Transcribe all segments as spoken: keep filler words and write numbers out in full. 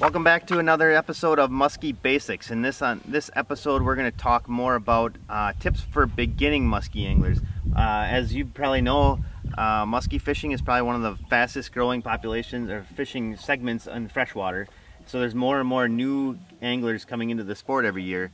Welcome back to another episode of Musky Basics. In this on this episode, we're going to talk more about uh, tips for beginning musky anglers. Uh, as you probably know, uh, musky fishing is probably one of the fastest growing populations or fishing segments in freshwater. So there's more and more new anglers coming into the sport every year.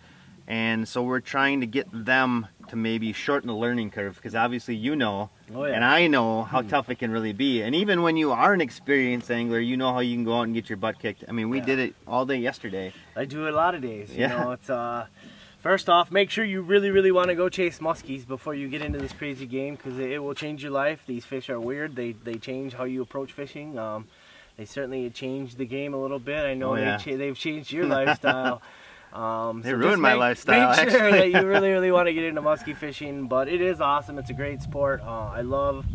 And so we're trying to get them to maybe shorten the learning curve, because obviously you know, oh, yeah. and I know how hmm. tough it can really be. And even when you are an experienced angler, you know how you can go out and get your butt kicked. I mean, we yeah. did it all day yesterday. I do it a lot of days. You yeah. know, it's uh, first off, make sure you really, really want to go chase muskies before you get into this crazy game, because it will change your life. These fish are weird. They they change how you approach fishing. Um, they certainly changed the game a little bit. I know oh, yeah. they cha they've changed your lifestyle. Um, so it ruined my lifestyle, actually. Make sure that you really, really want to get into musky fishing, but it is awesome. It's a great sport. Uh, I love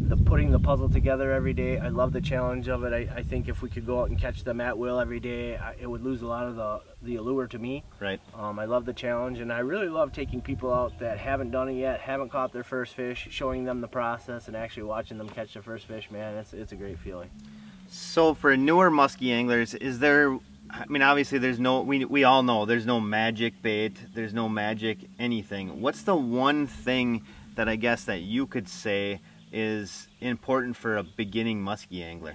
the putting the puzzle together every day. I love the challenge of it. I, I think if we could go out and catch them at will every day, I, it would lose a lot of the, the allure to me. Right. Um, I love the challenge, and I really love taking people out that haven't done it yet, haven't caught their first fish, showing them the process, and actually watching them catch their first fish. Man, it's, it's a great feeling. So for newer musky anglers, is there... I mean, obviously there's no, we, we all know there's no magic bait, there's no magic anything. What's the one thing that I guess that you could say is important for a beginning musky angler?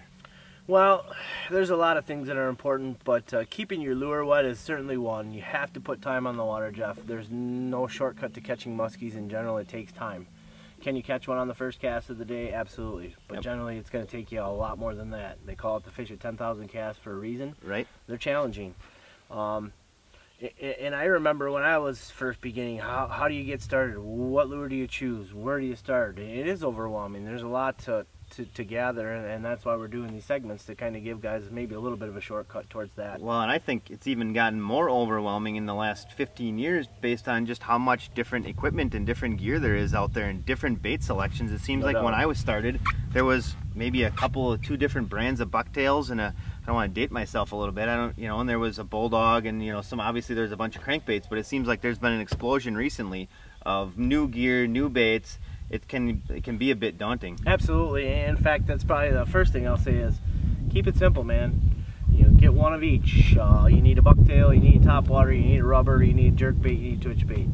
Well, there's a lot of things that are important, but uh, keeping your lure wet is certainly one. You have to put time on the water, Jeff. There's no shortcut to catching muskies in general. It takes time. Can you catch one on the first cast of the day? Absolutely. But yep. generally, it's going to take you a lot more than that. They call it the fish at ten thousand casts for a reason. Right. They're challenging. Um, and I remember when I was first beginning, how, how do you get started? What lure do you choose? Where do you start? It is overwhelming. There's a lot to, to, to gather, and that's why we're doing these segments, to kind of give guys maybe a little bit of a shortcut towards that. Well, and I think it's even gotten more overwhelming in the last fifteen years based on just how much different equipment and different gear there is out there and different bait selections. It seems no like doubt. When I was started, there was maybe a couple of two different brands of bucktails and a, I don't want to date myself a little bit, I don't, you know, and there was a bulldog and, you know, some, obviously there's a bunch of crankbaits, but it seems like there's been an explosion recently of new gear, new baits. It can, it can be a bit daunting. Absolutely. In fact, that's probably the first thing I'll say is keep it simple, man. You know, get one of each. Uh, you need a bucktail, you need topwater, you need a rubber, you need jerk bait, you need twitch bait.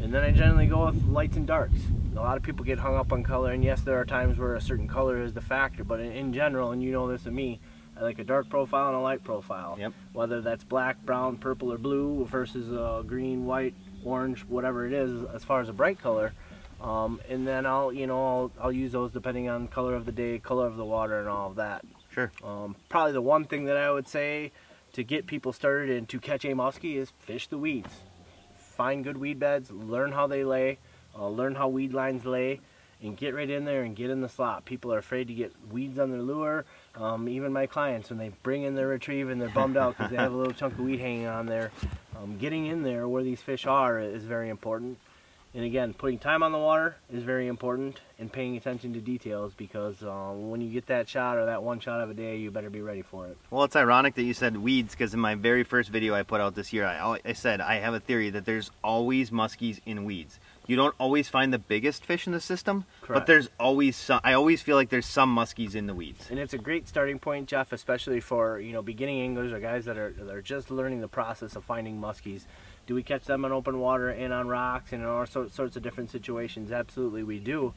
And then I generally go with lights and darks. A lot of people get hung up on color, and yes, there are times where a certain color is the factor, but in, in general, and you know this of me, I like a dark profile and a light profile. Yep. Whether that's black, brown, purple, or blue versus uh, green, white, orange, whatever it is, as far as a bright color. Um, and then I'll, you know, I'll, I'll use those depending on color of the day, color of the water, and all of that. Sure. Um, probably the one thing that I would say to get people started and to catch a muskie is fish the weeds. Find good weed beds, learn how they lay, uh, learn how weed lines lay, and get right in there and get in the slot. People are afraid to get weeds on their lure. Um, even my clients, when they bring in their retrieve and they're bummed out because they have a little chunk of weed hanging on there, um, getting in there where these fish are is very important. And again, putting time on the water is very important, and paying attention to details, because uh, when you get that shot or that one shot of a day, you better be ready for it. Well, it's ironic that you said weeds, because in my very first video I put out this year, I, I said I have a theory that there's always muskies in weeds. You don't always find the biggest fish in the system, Correct. But there's always some, I always feel like there's some muskies in the weeds. And it's a great starting point, Jeff, especially for, you know, beginning anglers or guys that are, that are just learning the process of finding muskies. Do we catch them on open water and on rocks and in all sorts of different situations? Absolutely we do.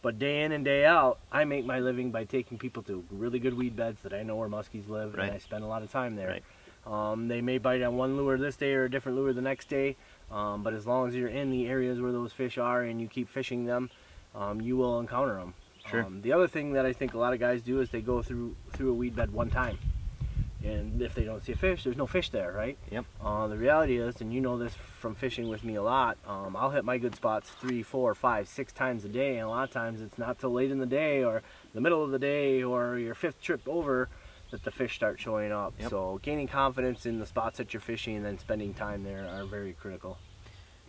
But day in and day out, I make my living by taking people to really good weed beds that I know where muskies live, right. and I spend a lot of time there. Right. Um, they may bite on one lure this day or a different lure the next day, um, but as long as you're in the areas where those fish are and you keep fishing them, um, you will encounter them. Sure. Um, the other thing that I think a lot of guys do is they go through, through a weed bed one time. And if they don't see a fish, there's no fish there, right? Yep. Uh, the reality is, and you know this from fishing with me a lot, um, I'll hit my good spots three, four, five, six times a day, and a lot of times it's not till late in the day or the middle of the day or your fifth trip over that the fish start showing up. Yep. So gaining confidence in the spots that you're fishing and then spending time there are very critical.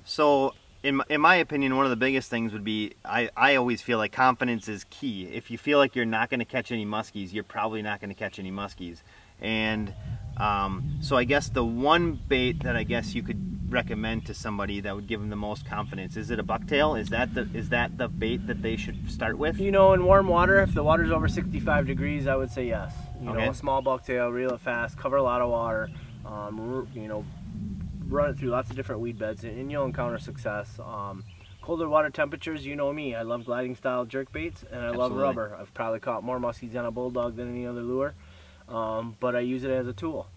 So in my, in my opinion, one of the biggest things would be, I, I always feel like confidence is key. If you feel like you're not going to catch any muskies, you're probably not going to catch any muskies. And um, so I guess the one bait that I guess you could recommend to somebody that would give them the most confidence, is it a bucktail? Is that the, is that the bait that they should start with? You know, in warm water, if the water's over sixty-five degrees, I would say yes. you okay. know, a small bucktail, reel it fast, cover a lot of water, um, you know, run it through lots of different weed beds, and you'll encounter success. Um, colder water temperatures, you know me, I love gliding style jerk baits, and I Absolutely. love rubber. I've probably caught more muskies on a bulldog than any other lure, um, but I use it as a tool.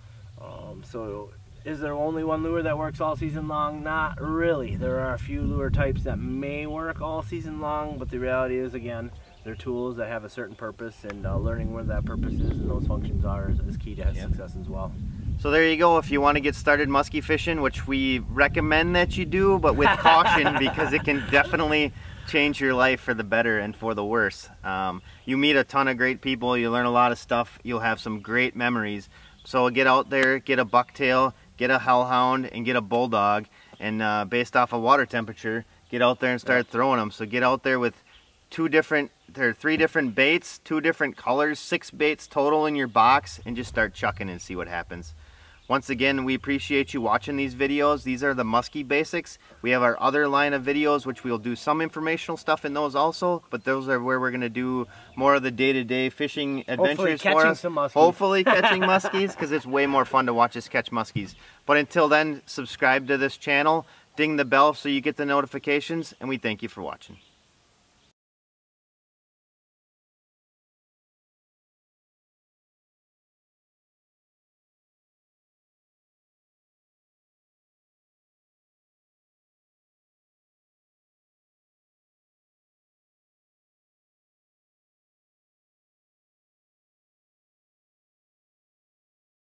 Um, so is there only one lure that works all season long? Not really. There are a few lure types that may work all season long, but the reality is, again, they're tools that have a certain purpose, and uh, learning where that purpose is and those functions are is, is key to yeah. success as well. So there you go. If you want to get started musky fishing, which we recommend that you do, but with caution, because it can definitely change your life for the better and for the worse. Um, you meet a ton of great people, you learn a lot of stuff, you'll have some great memories. So get out there, get a bucktail, get a hellhound, and get a bulldog, and uh, based off of water temperature, get out there and start yeah. throwing them. So get out there with two different, there are three different baits, two different colors, six baits total in your box, and just start chucking and see what happens. Once again, we appreciate you watching these videos. These are the Musky Basics. We have our other line of videos, which we'll do some informational stuff in those also, but those are where we're gonna do more of the day-to-day fishing adventures for us. Hopefully catching muskies, because it's way more fun to watch us catch muskies. But until then, subscribe to this channel, ding the bell so you get the notifications, and we thank you for watching.